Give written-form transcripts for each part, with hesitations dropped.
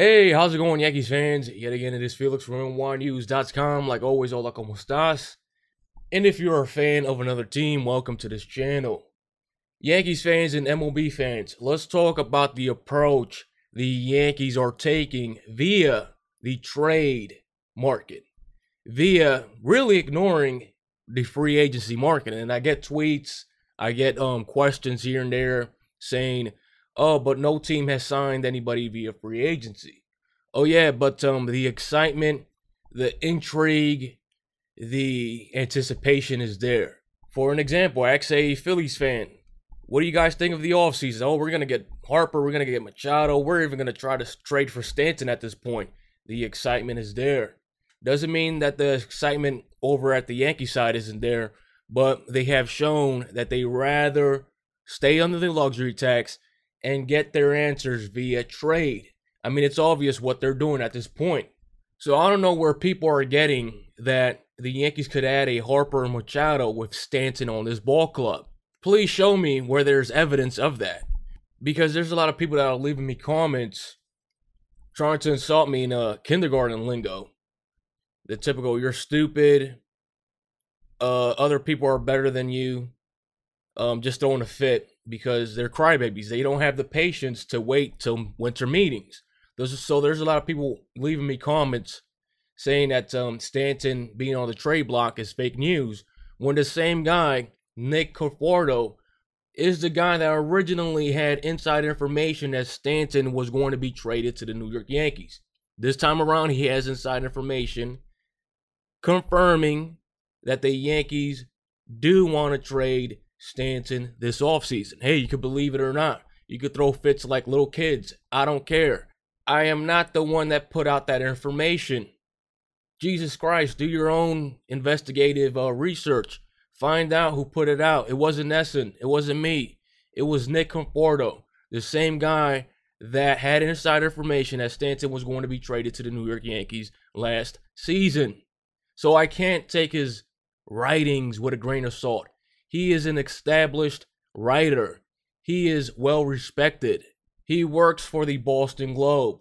Hey, how's it going, Yankees fans? Yet again, it is Felix from NYYNEWS.com. Like always, hola, como estás? And if you're a fan of another team, welcome to this channel. Yankees fans and MLB fans, let's talk about the approach the Yankees are taking via the trade market, via really ignoring the free agency market. And I get tweets, I get questions here and there saying, oh, but no team has signed anybody via free agency. Oh, yeah, but the excitement, the intrigue, the anticipation is there. For an example, I asked a Phillies fan, what do you guys think of the offseason? Oh, we're going to get Harper. We're going to get Machado. We're even going to try to trade for Stanton at this point. The excitement is there. Doesn't mean that the excitement over at the Yankee side isn't there, but they have shown that they rather stay under the luxury tax and get their answers via trade. I mean, it's obvious what they're doing at this point. So I don't know where people are getting that the Yankees could add a Harper and Machado with Stanton on this ball club. Please show me where there's evidence of that, because there's a lot of people that are leaving me comments trying to insult me in kindergarten lingo. The typical, you're stupid, other people are better than you, just throwing a fit because they're crybabies. They don't have the patience to wait till winter meetings. So there's a lot of people leaving me comments saying that Stanton being on the trade block is fake news, when the same guy, Nick Cafardo, is the guy that originally had inside information that Stanton was going to be traded to the New York Yankees. This time around, he has inside information confirming that the Yankees do want to trade Stanton this offseason. Hey, you could believe it or not. You could throw fits like little kids. I don't care. I am not the one that put out that information. Jesus Christ, do your own investigative research. Find out who put it out. It wasn't NESN. It wasn't me. It was Nick Cafardo, the same guy that had inside information that Stanton was going to be traded to the New York Yankees last season. So I can't take his writings with a grain of salt. He is an established writer. He is well respected. He works for the Boston Globe.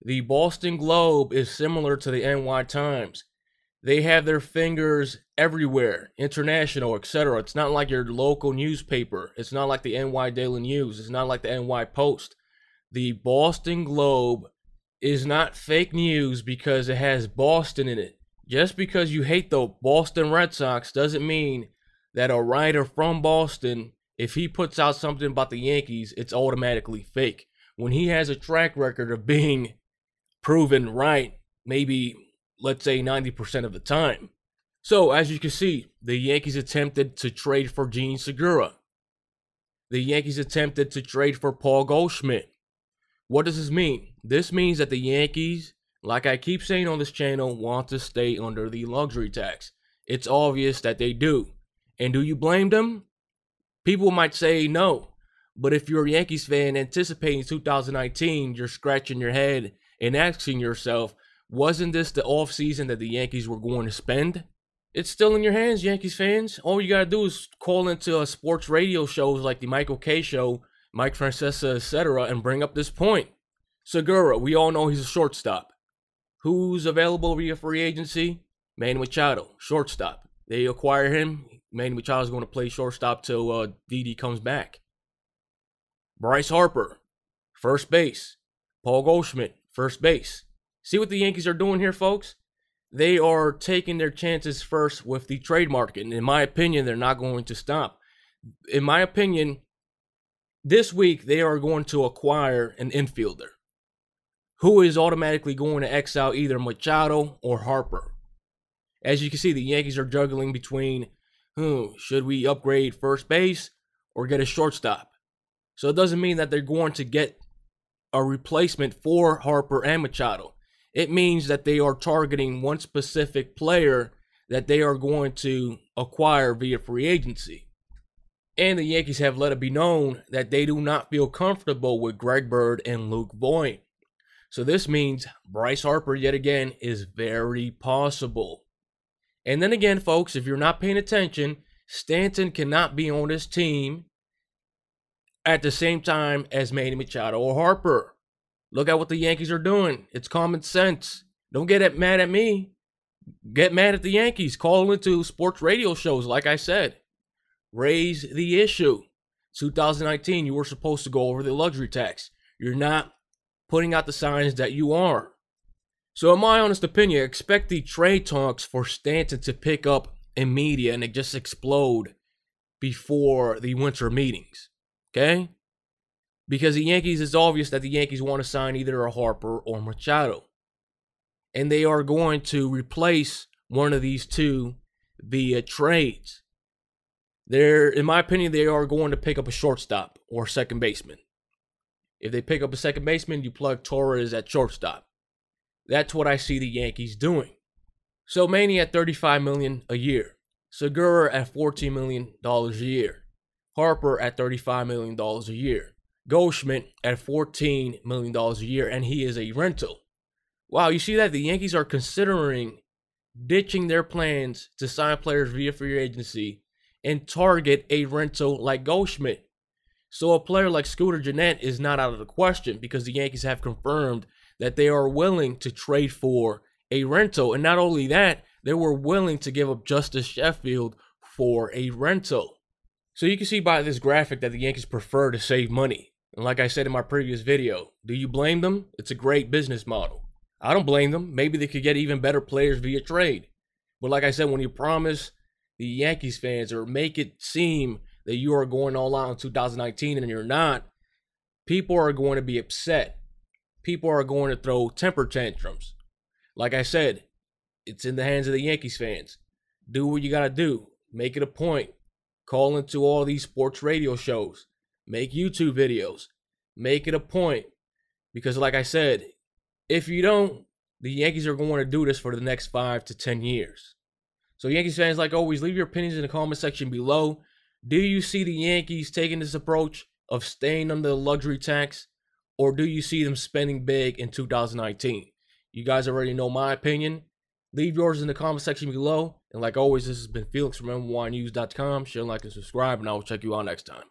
The Boston Globe is similar to the NY Times. They have their fingers everywhere, international, etc. It's not like your local newspaper. It's not like the NY Daily News. It's not like the NY Post. The Boston Globe is not fake news because it has Boston in it. Just because you hate the Boston Red Sox doesn't mean that a writer from Boston, if he puts out something about the Yankees, it's automatically fake. When he has a track record of being proven right, maybe, let's say, 90% of the time. So, as you can see, the Yankees attempted to trade for Jean Segura. The Yankees attempted to trade for Paul Goldschmidt. What does this mean? This means that the Yankees, like I keep saying on this channel, want to stay under the luxury tax. It's obvious that they do. And do you blame them? People might say no, but if you're a Yankees fan anticipating 2019, you're scratching your head and asking yourself, wasn't this the offseason that the Yankees were going to spend? It's still in your hands, Yankees fans. All you got to do is call into sports radio shows like the Michael K Show, Mike Francesa, etc., and bring up this point. Segura, we all know he's a shortstop. Who's available via free agency? Manny Machado, shortstop. They acquire him. Manny Machado is going to play shortstop till Didi comes back. Bryce Harper, first base. Paul Goldschmidt, first base. See what the Yankees are doing here, folks? They are taking their chances first with the trade market, and in my opinion, they're not going to stop. In my opinion, this week they are going to acquire an infielder who is automatically going to X out either Machado or Harper. As you can see, the Yankees are juggling between, should we upgrade first base or get a shortstop? So it doesn't mean that they're going to get a replacement for Harper and Machado. It means that they are targeting one specific player that they are going to acquire via free agency. And the Yankees have let it be known that they do not feel comfortable with Greg Bird and Luke Voit. So this means Bryce Harper, yet again, is very possible. And then again, folks, if you're not paying attention, Stanton cannot be on this team at the same time as Manny Machado or Harper. Look at what the Yankees are doing. It's common sense. Don't get mad at me. Get mad at the Yankees. Call into sports radio shows, like I said. Raise the issue. 2019, you were supposed to go over the luxury tax. You're not putting out the signs that you are. So in my honest opinion, expect the trade talks for Stanton to pick up in media and it just explode before the winter meetings, okay? Because the Yankees, it's obvious that the Yankees want to sign either a Harper or Machado. And they are going to replace one of these two via trades. They're, in my opinion, they are going to pick up a shortstop or second baseman. If they pick up a second baseman, you plug Torres at shortstop. That's what I see the Yankees doing. So Manny at $35 million a year. Segura at $14 million a year. Harper at $35 million a year. Goldschmidt at $14 million a year, and he is a rental. Wow, you see that? The Yankees are considering ditching their plans to sign players via free agency and target a rental like Goldschmidt. So a player like Scooter Gennett is not out of the question because the Yankees have confirmed that they are willing to trade for a rental. And not only that, they were willing to give up Justice Sheffield for a rental. So you can see by this graphic that the Yankees prefer to save money. And like I said in my previous video, do you blame them? It's a great business model. I don't blame them. Maybe they could get even better players via trade. But like I said, when you promise the Yankees fans or make it seem that you are going all out in 2019 and you're not, people are going to be upset. People are going to throw temper tantrums. Like I said, it's in the hands of the Yankees fans. Do what you got to do. Make it a point. Call into all these sports radio shows. Make YouTube videos. Make it a point. Because like I said, if you don't, the Yankees are going to do this for the next 5 to 10 years. So Yankees fans, like always, leave your opinions in the comment section below. Do you see the Yankees taking this approach of staying under the luxury tax, or do you see them spending big in 2019? You guys already know my opinion. Leave yours in the comment section below. And like always, this has been Felix from NYYNEWS.com. Share, like, and subscribe, and I will check you out next time.